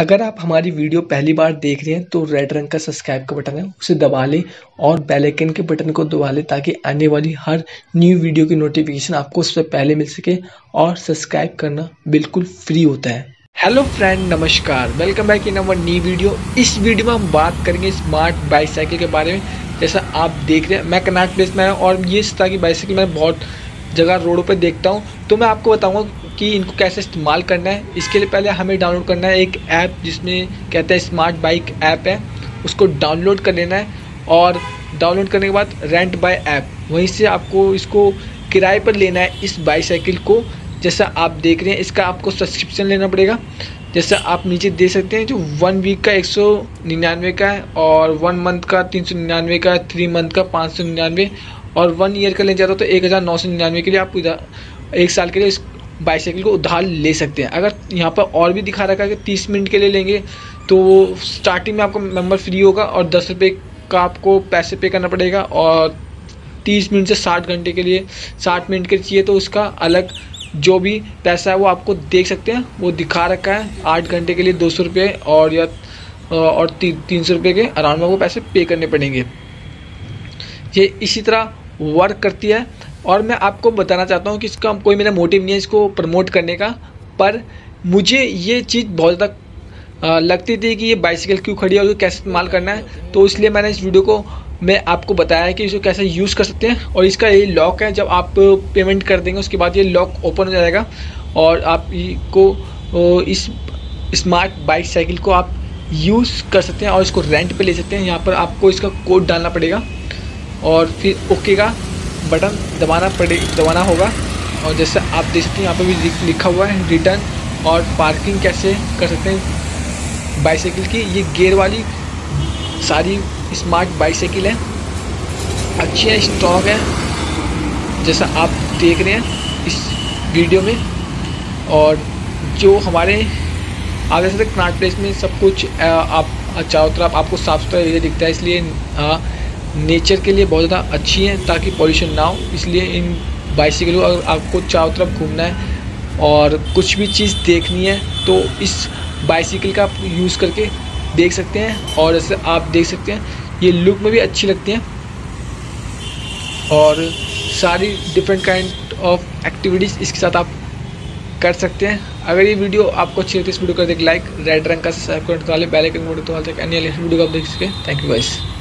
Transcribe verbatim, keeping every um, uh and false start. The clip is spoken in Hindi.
अगर आप हमारी वीडियो पहली बार देख रहे हैं तो रेड रंग का सब्सक्राइब का बटन है उसे दबा लें और बेल आइकन के बटन को दबा लें ताकि आने वाली हर न्यू वीडियो की नोटिफिकेशन आपको उससे पहले मिल सके और सब्सक्राइब करना बिल्कुल फ्री होता है। हेलो फ्रेंड, नमस्कार, welcome back in our new video. इस वीडियो में हम बात करेंगे स्मार्ट बाईसाइकिल के बारे में। जैसा आप देख रहे हैं मैं कनॉट प्लेस में आया और ये तरह की बाईसाइकिल मैं बहुत जगह रोडों पे देखता हूँ, तो मैं आपको बताऊँगा कि इनको कैसे इस्तेमाल करना है। इसके लिए पहले हमें डाउनलोड करना है एक ऐप जिसमें कहते हैं स्मार्ट बाइक ऐप है, उसको डाउनलोड कर लेना है और डाउनलोड करने के बाद रेंट बाय ऐप वहीं से आपको इसको किराए पर लेना है इस बाईसाइकिल को। जैसा आप देख रहे हैं इसका आपको सब्सक्रिप्शन लेना पड़ेगा। जैसा आप नीचे देख सकते हैं जो वन वीक का एक सौ निन्यानवे का है और वन मंथ का तीन सौ निन्यानवे का, थ्री मंथ का पाँच सौ निन्यानवे और वन ईयर का लेना चाहते हो तो एक हज़ार नौ सौ निन्यानवे के लिए आप एक साल के लिए इस बाईसाइकिल को उधार ले सकते हैं। अगर यहाँ पर और भी दिखा रखा है कि तीस मिनट के लिए लेंगे तो स्टार्टिंग में आपको मेंबर फ्री होगा और दस रुपये का आपको पैसे पे करना पड़ेगा और तीस मिनट से साठ घंटे के लिए साठ मिनट के चाहिए तो उसका अलग जो भी पैसा है वो आपको देख सकते हैं। वो दिखा रखा है आठ घंटे के लिए दो सौ रुपये और या और ती, तीन सौ रुपये के अराउंड में वो पैसे पे करने पड़ेंगे। ये इसी तरह वर्क करती है और मैं आपको बताना चाहता हूँ कि इसका कोई मेरा मोटिव नहीं है इसको प्रमोट करने का, पर मुझे ये चीज़ बहुत ज़्यादा लगती थी कि ये बाइसाइकिल क्यों खड़ी है और कैसे इस्तेमाल करना है, तो इसलिए मैंने इस वीडियो को मैं आपको बताया है कि इसको कैसे यूज़ कर सकते हैं। और इसका ये लॉक है, जब आप पेमेंट कर देंगे उसके बाद ये लॉक ओपन हो जाएगा और आपको इस स्मार्ट बाइसाइकिल को आप यूज़ कर सकते हैं और इसको रेंट पे ले सकते हैं। यहाँ पर आपको इसका कोड डालना पड़ेगा और फिर ओके का बटन दबाना पड़े दबाना होगा। और जैसे आप देख सकते हैं यहाँ पर भी लिखा हुआ है रिटर्न और पार्किंग कैसे कर सकते हैं बाईसाइकिल की। ये गेयर वाली सारी स्मार्ट बाईसाइकिल है, अच्छी है, स्ट्रॉन्ग है, जैसा आप देख रहे हैं इस वीडियो में। और जो हमारे आप जैसे कनॉट प्लेस में सब कुछ आप चारों तरफ आपको साफ सुथरा एरिया दिखता है, इसलिए आ, नेचर के लिए बहुत ज़्यादा अच्छी है ताकि पॉल्यूशन ना हो। इसलिए इन बाईसाइकिलों अगर आपको चारों तरफ घूमना है और कुछ भी चीज़ देखनी है तो इस बाईसाइकिल का आप यूज़ करके देख सकते हैं। और जैसे आप देख सकते हैं ये लुक में भी अच्छी लगती हैं और सारी डिफरेंट काइंड ऑफ एक्टिविटीज़ इसके साथ आप कर सकते हैं। अगर ये वीडियो आपको अच्छी लगती है इस वीडियो को देख लाइक, रेड रंग का सब्सक्राइब करने वाले बेल आइकन को दबाएं ताकि अन्य वीडियो को आप देख सकें। Thank you guys.